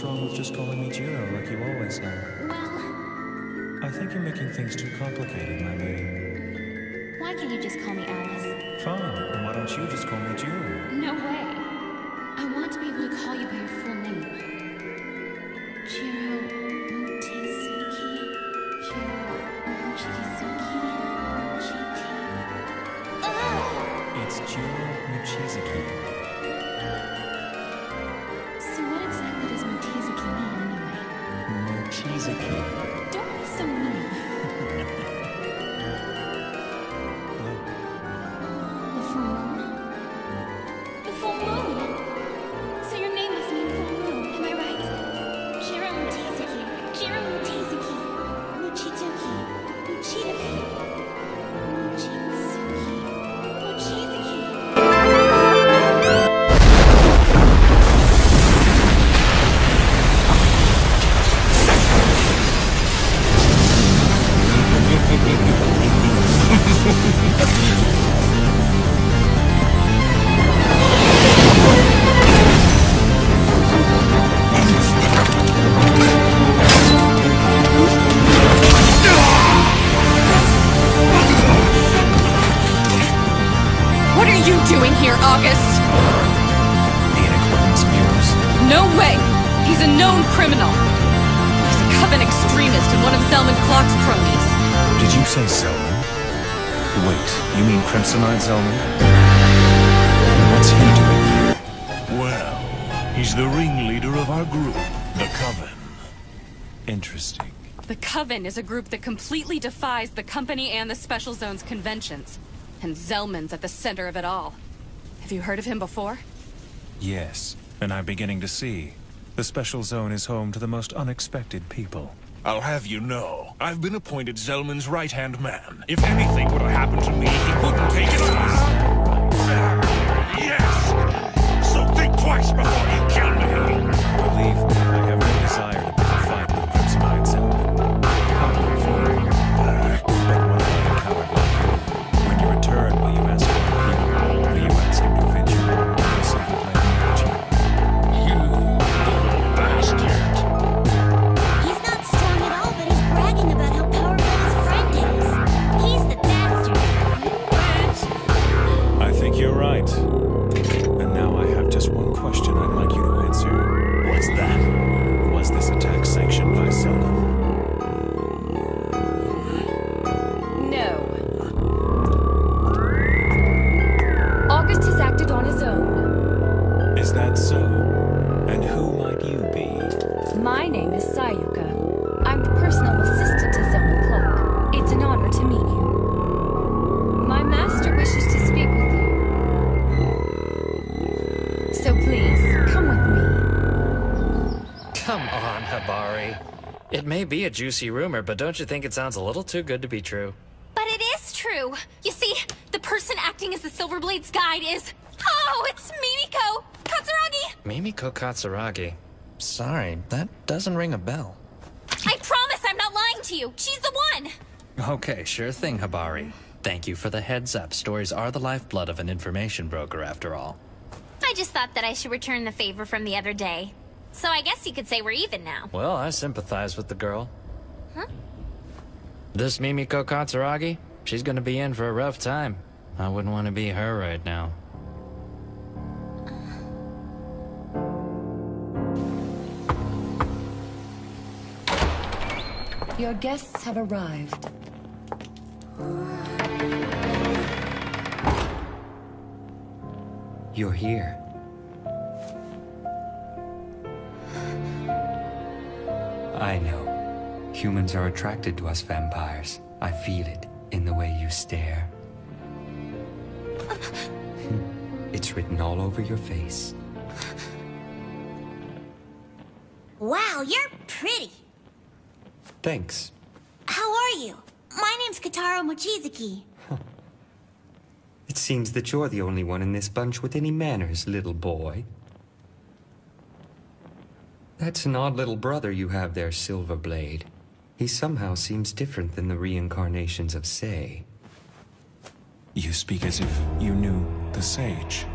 what's wrong with just calling me Jiro like you always have? Well... I think you're making things too complicated, my lady. Why can't you just call me Alice? Fine, and why don't you just call me Jiro? No way. I want to be able to call you by your full name. Jiro... It's Jiro Mochizuki. So what exactly does Mochizuki mean, anyway? Mochizuki. Don't be so mean. Look. The full moon. The full moon! So your name must mean full moon, am I right? Jiro Mochizuki. Jiro Mochizuki. Mochizuki. Mochizuki. Say Zelman? Wait, you mean Crimson-Eye Zelman? What's he doing here? Well, he's the ringleader of our group, the Coven. Interesting. The Coven is a group that completely defies the Company and the Special Zone's conventions. And Zelman's at the center of it all. Have you heard of him before? Yes, and I'm beginning to see. The Special Zone is home to the most unexpected people. I'll have you know, I've been appointed Zelman's right-hand man. If anything would have happened to me, he wouldn't take it on. Yes! So think twice before you kill me! Believe me, I have no desire to fight with Crimson-Eye Zelman. But when I'm a coward like you, when you return, will you ask him to appeal? Will you ask him to venture on the Silver Blade? You little bastard! You're right. And now I have just one question I'd like you to answer. What's that? Was this attack sanctioned by Zelman? No. August has acted on his own. Is that so? And who might you be? My name is Sayuka. I'm the personal assistant to Zelman Clock. It's an honor to meet you. My master wishes to speak with you. So please, come with me. Come on, Hibari. It may be a juicy rumor, but don't you think it sounds a little too good to be true? But it is true! You see, the person acting as the Silver Blade's guide is... Oh, it's Mimiko Katsuragi! Mimiko Katsuragi? Sorry, that doesn't ring a bell. I promise I'm not lying to you! She's the one! Okay, sure thing, Hibari. Thank you for the heads up. Stories are the lifeblood of an information broker, after all. I just thought that I should return the favor from the other day. So I guess you could say we're even now. Well, I sympathize with the girl. Huh? This Mimiko Katsuragi, she's gonna be in for a rough time. I wouldn't want to be her right now. Your guests have arrived. You're here. I know. Humans are attracted to us vampires. I feel it in the way you stare. It's written all over your face. Wow, you're pretty. Thanks. How are you? My name's Kotaro Mochizuki. It seems that you're the only one in this bunch with any manners, little boy. That's an odd little brother you have there, Silver Blade. He somehow seems different than the reincarnations of Sei. You speak as if you knew the Sage.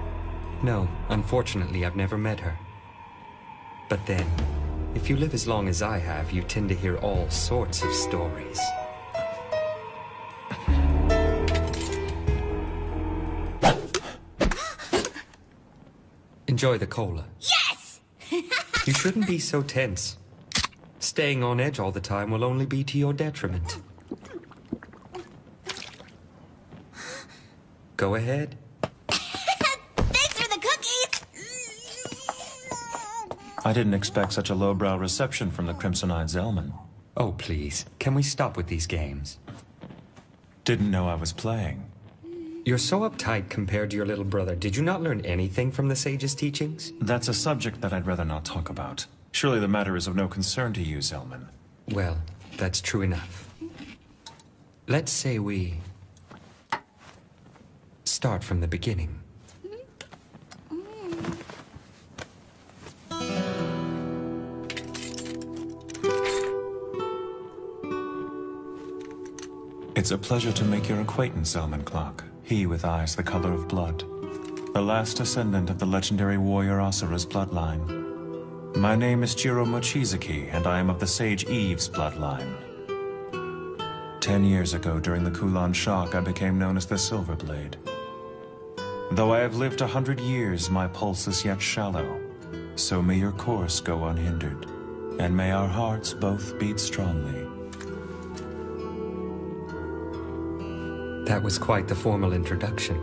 No, unfortunately, I've never met her. But then, If you live as long as I have, you tend to hear all sorts of stories. Enjoy the cola. Yes! You shouldn't be so tense. Staying on edge all the time will only be to your detriment. Go ahead. Thanks for the cookies! I didn't expect such a lowbrow reception from the Crimson-Eye Zelman. Oh, please. Can we stop with these games? Didn't know I was playing. You're so uptight compared to your little brother. Did you not learn anything from the Sage's teachings? That's a subject that I'd rather not talk about. Surely the matter is of no concern to you, Zelman. Well, that's true enough. Let's say we start from the beginning. It's a pleasure to make your acquaintance, Zelman Clock. He with eyes the color of blood. The last descendant of the legendary warrior Asura's bloodline. My name is Jiro Mochizuki, and I am of the Sage Eve's bloodline. 10 years ago, during the Kowloon Shock, I became known as the Silver Blade. Though I have lived 100 years, my pulse is yet shallow. So may your course go unhindered, and may our hearts both beat strongly. That was quite the formal introduction.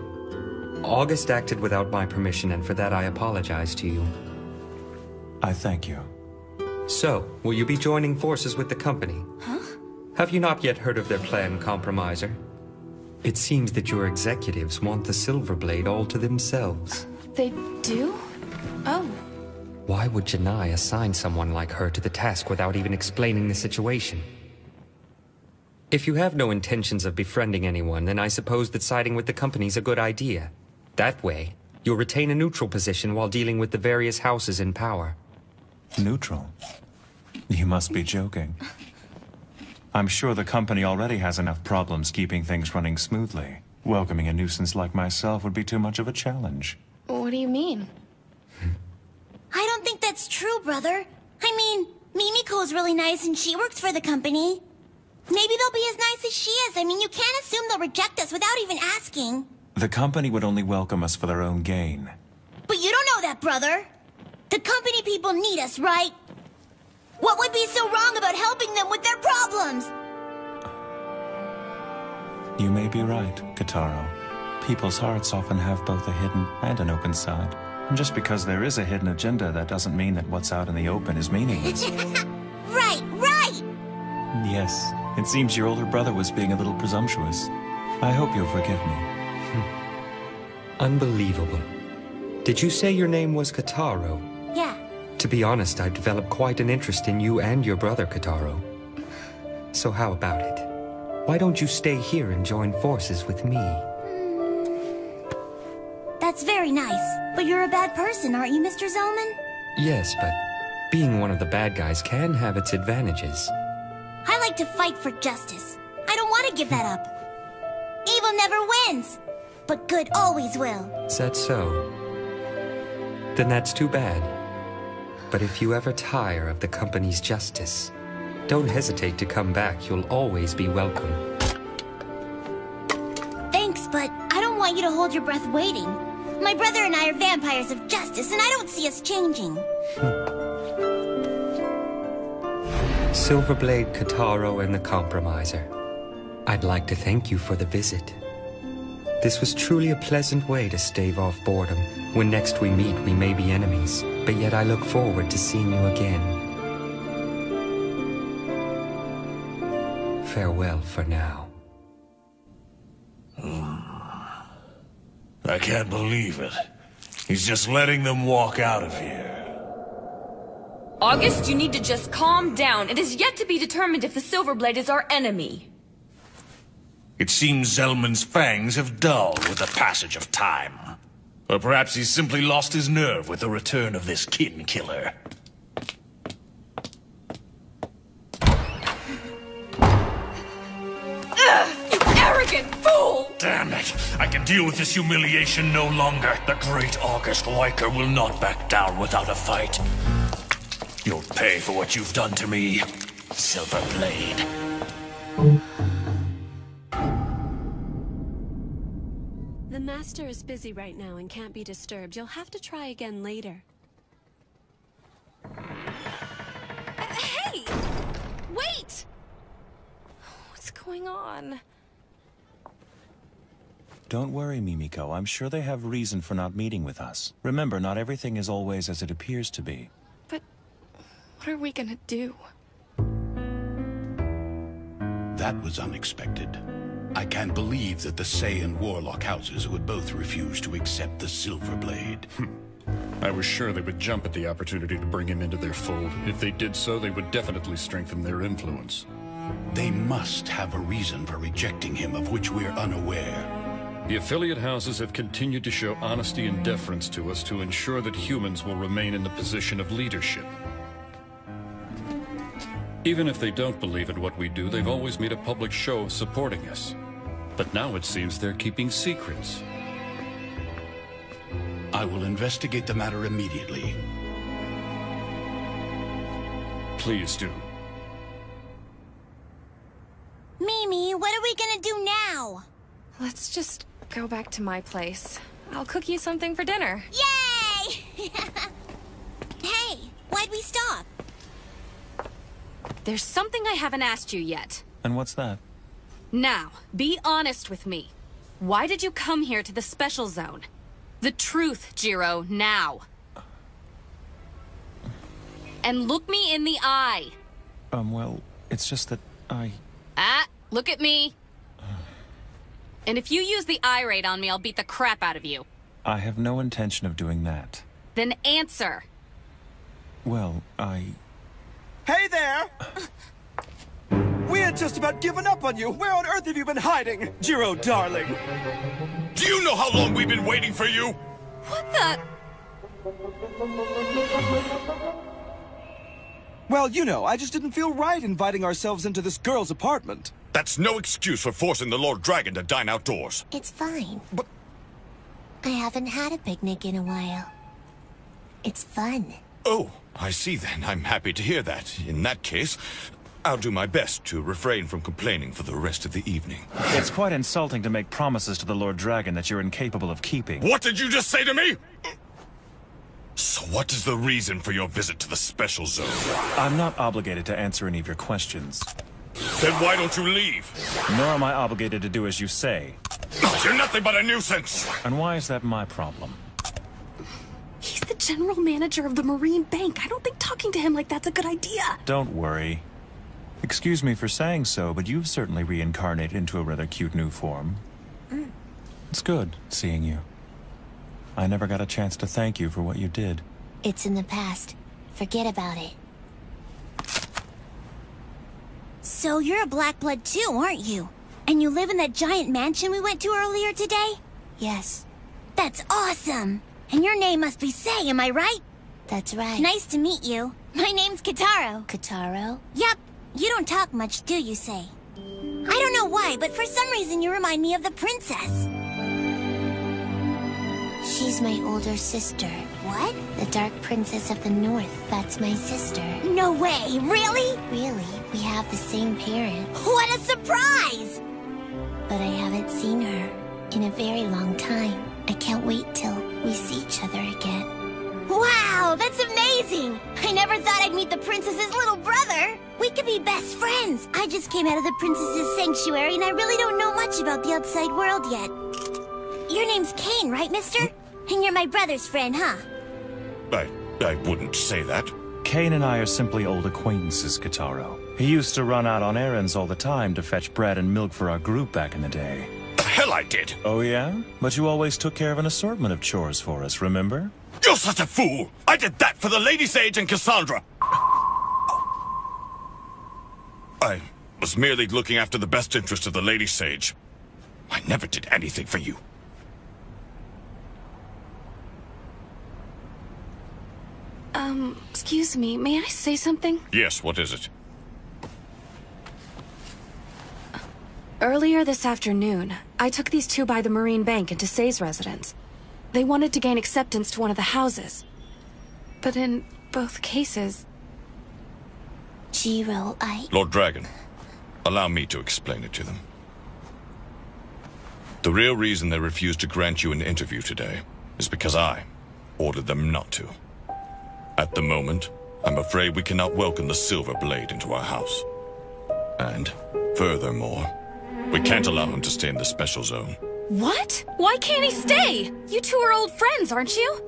August acted without my permission, and for that I apologize to you. I thank you. So, will you be joining forces with the company? Huh? Have you not yet heard of their plan, Compromiser? It seems that your executives want the Silver Blade all to themselves. They do? Oh. Why would Jinnai assign someone like her to the task without even explaining the situation? If you have no intentions of befriending anyone, then I suppose that siding with the company's a good idea. That way, you'll retain a neutral position while dealing with the various houses in power. Neutral? You must be joking. I'm sure the company already has enough problems keeping things running smoothly. Welcoming a nuisance like myself would be too much of a challenge. What do you mean? I don't think that's true, brother. I mean, Mimiko's really nice and she works for the company. Maybe they'll be as nice as she is. I mean, you can't assume they'll reject us without even asking. The company would only welcome us for their own gain. But you don't know that, brother. The company people need us, right? What would be so wrong about helping them with their problems? You may be right, Kotaro. People's hearts often have both a hidden and an open side. And just because there is a hidden agenda, that doesn't mean that what's out in the open is meaningless. Right, right! Yes. It seems your older brother was being a little presumptuous. I hope you'll forgive me. Unbelievable. Did you say your name was Kotaro? Yeah. To be honest, I've developed quite an interest in you and your brother, Kotaro. So how about it? Why don't you stay here and join forces with me? That's very nice. But you're a bad person, aren't you, Mr. Zelman? Yes, but being one of the bad guys can have its advantages. I like to fight for justice. I don't want to give that up. Evil never wins, but good always will. Is that so? Then that's too bad. But if you ever tire of the company's justice, don't hesitate to come back. You'll always be welcome. Thanks, but I don't want you to hold your breath waiting. My brother and I are vampires of justice, and I don't see us changing. Silverblade, Kotaro, and the Compromiser. I'd like to thank you for the visit. This was truly a pleasant way to stave off boredom. When next we meet, we may be enemies, but yet I look forward to seeing you again. Farewell for now. I can't believe it. He's just letting them walk out of here. August, you need to just calm down. It is yet to be determined if the Silverblade is our enemy. It seems Zelman's fangs have dulled with the passage of time. Or perhaps he's simply lost his nerve with the return of this kin killer. Ugh, you arrogant fool! Damn it! I can deal with this humiliation no longer. The great August Wyker will not back down without a fight. You'll pay for what you've done to me, Silver Blade. The master is busy right now and can't be disturbed. You'll have to try again later. Hey! Wait! What's going on? Don't worry, Mimiko. I'm sure they have reason for not meeting with us. Remember, not everything is always as it appears to be. But what are we gonna do? That was unexpected. I can't believe that the Sei and Warlock Houses would both refuse to accept the Silver Blade. I was sure they would jump at the opportunity to bring him into their fold. If they did so, they would definitely strengthen their influence. They must have a reason for rejecting him, of which we're unaware. The Affiliate Houses have continued to show honesty and deference to us to ensure that humans will remain in the position of leadership. Even if they don't believe in what we do, they've always made a public show of supporting us. But now it seems they're keeping secrets. I will investigate the matter immediately. Please do. Mimi, what are we gonna do now? Let's just... go back to my place. I'll cook you something for dinner. Yay! Hey, why'd we stop? There's something I haven't asked you yet. And what's that? Now, be honest with me. Why did you come here to the Special Zone? The truth, Jiro, now. And look me in the eye. Well, it's just that I... Ah, look at me. And if you use the irate on me, I'll beat the crap out of you. I have no intention of doing that. Then answer. Well, I... Hey there! We had just about given up on you. Where on earth have you been hiding, Jiro, darling? Do you know how long we've been waiting for you? What the... Well, you know, I just didn't feel right inviting ourselves into this girl's apartment. That's no excuse for forcing the Lord Dragon to dine outdoors. It's fine. But... I haven't had a picnic in a while. It's fun. Oh, I see then. I'm happy to hear that. In that case, I'll do my best to refrain from complaining for the rest of the evening. It's quite insulting to make promises to the Lord Dragon that you're incapable of keeping. What did you just say to me?! So what is the reason for your visit to the Special Zone? I'm not obligated to answer any of your questions. Then why don't you leave? Nor am I obligated to do as you say. You're nothing but a nuisance! And why is that my problem? He's the general manager of the Marine Bank. I don't think talking to him like that's a good idea. Don't worry. Excuse me for saying so, but you've certainly reincarnated into a rather cute new form. Mm. It's good seeing you. I never got a chance to thank you for what you did. It's in the past. Forget about it. So you're a black blood too, aren't you? And you live in that giant mansion we went to earlier today? Yes. That's awesome! And your name must be Sei, am I right? That's right. Nice to meet you. My name's Kotaro. Kotaro? Yep. You don't talk much, do you, Sei? I don't know why, but for some reason you remind me of the princess. She's my older sister. What? The Dark Princess of the North. That's my sister. No way! Really? Really. We have the same parents. What a surprise! But I haven't seen her in a very long time. I can't wait till we see each other again. Wow! That's amazing! I never thought I'd meet the princess's little brother! We could be best friends! I just came out of the princess's sanctuary and I really don't know much about the outside world yet. Your name's Kane, right, mister? And you're my brother's friend, huh? I wouldn't say that. Kane and I are simply old acquaintances, Kotaro. He used to run out on errands all the time to fetch bread and milk for our group back in the day. The hell I did! Oh yeah? But you always took care of an assortment of chores for us, remember? You're such a fool! I did that for the Lady Sage and Cassandra! I was merely looking after the best interest of the Lady Sage. I never did anything for you. Excuse me, may I say something? Yes, what is it? Earlier this afternoon, I took these two by the Marine Bank into Sei's residence. They wanted to gain acceptance to one of the houses. But in both cases, Jiro, Lord Dragon, allow me to explain it to them. The real reason they refused to grant you an interview today is because I ordered them not to. At the moment, I'm afraid we cannot welcome the Silver Blade into our house. And furthermore, we can't allow him to stay in the Special Zone. What? Why can't he stay? You two are old friends, aren't you?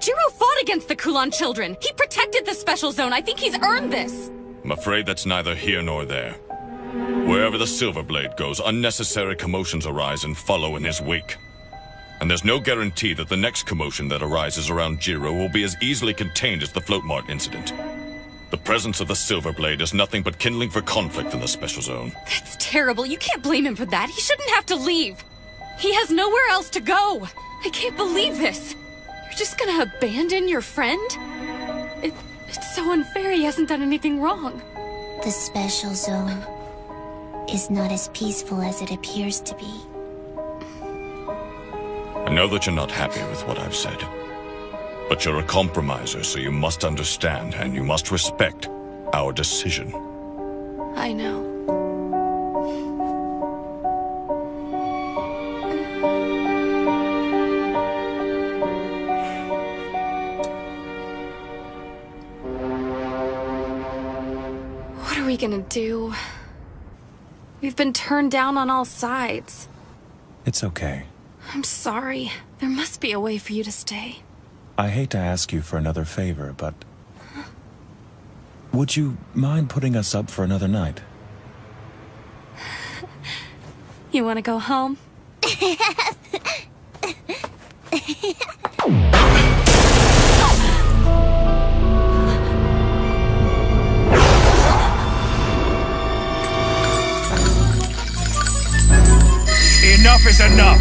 Jiro fought against the Kulan children. He protected the Special Zone. I think he's earned this. I'm afraid that's neither here nor there. Wherever the Silver Blade goes, unnecessary commotions arise and follow in his wake. And there's no guarantee that the next commotion that arises around Jiro will be as easily contained as the Float Mart incident. The presence of the Silver Blade is nothing but kindling for conflict in the Special Zone. That's terrible. You can't blame him for that. He shouldn't have to leave. He has nowhere else to go. I can't believe this. You're just gonna abandon your friend? It's so unfair. He hasn't done anything wrong. The Special Zone is not as peaceful as it appears to be. I know that you're not happy with what I've said. But you're a compromiser, so you must understand and you must respect our decision. I know. What are we gonna do? We've been turned down on all sides. It's okay. I'm sorry. There must be a way for you to stay. I hate to ask you for another favor, but... would you mind putting us up for another night? You want to go home? Enough is enough!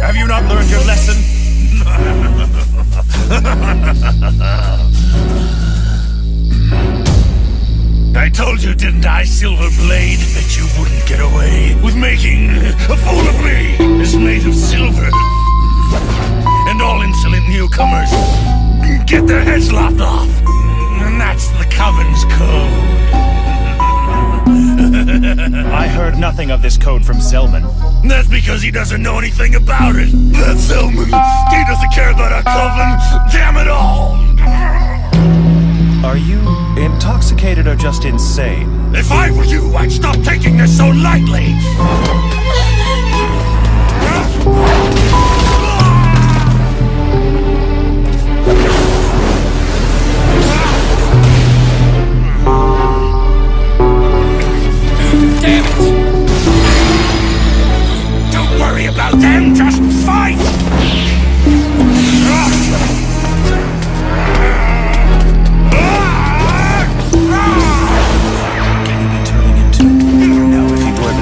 Have you not learned your lesson? I told you, didn't I, Silver Blade, that you wouldn't get away with making a fool of me. Is made of silver, and all insolent newcomers get their heads lopped off. And that's the Coven's code. I heard nothing of this code from Zelman. That's because he doesn't know anything about it. That Zelman, he doesn't care about our Coven. Damn it all! Are you intoxicated or just insane? If I were you, I'd stop taking this so lightly! Damn it! Don't worry about them, just fight!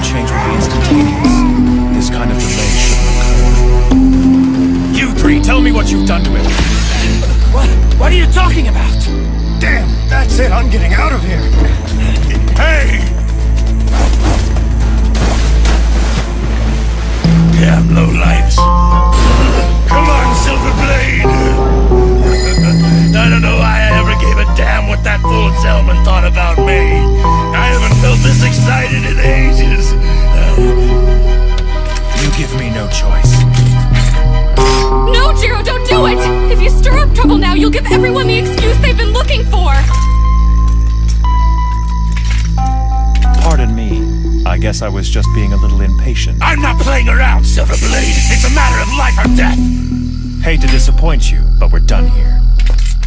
Change will be instantaneous. This kind of delay shouldn't occur. You three, tell me what you've done to him. What are you talking about? Damn, that's it. I'm getting out of here. Hey! Damn lowlifes. Come on, Silver Blade! I don't know why I ever gave a damn what that fool Zelman thought about me. I haven't felt this excited in ages. You give me no choice. No, Jiro, don't do it! If you stir up trouble now, you'll give everyone the excuse they've been looking for! Pardon me. I guess I was just being a little impatient. I'm not playing around, Silver Blade! It's a matter of life or death! Hate to disappoint you, but we're done here.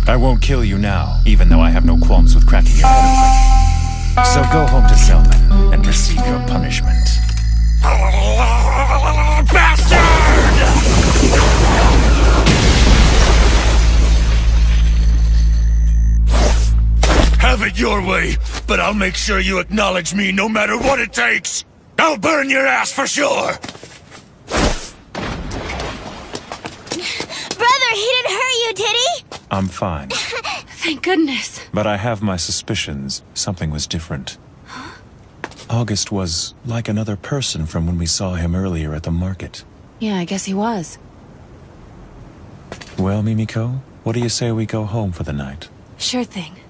I won't kill you now, even though I have no qualms with cracking your head open. So go home to Zelman and receive your punishment. Bastard! Have it your way, but I'll make sure you acknowledge me no matter what it takes. I'll burn your ass for sure! Brother, he didn't hurt you, did he? I'm fine. Thank goodness. But I have my suspicions. Something was different. Huh? August was like another person from when we saw him earlier at the market. Yeah, I guess he was. Well, Mimiko, what do you say we go home for the night? Sure thing.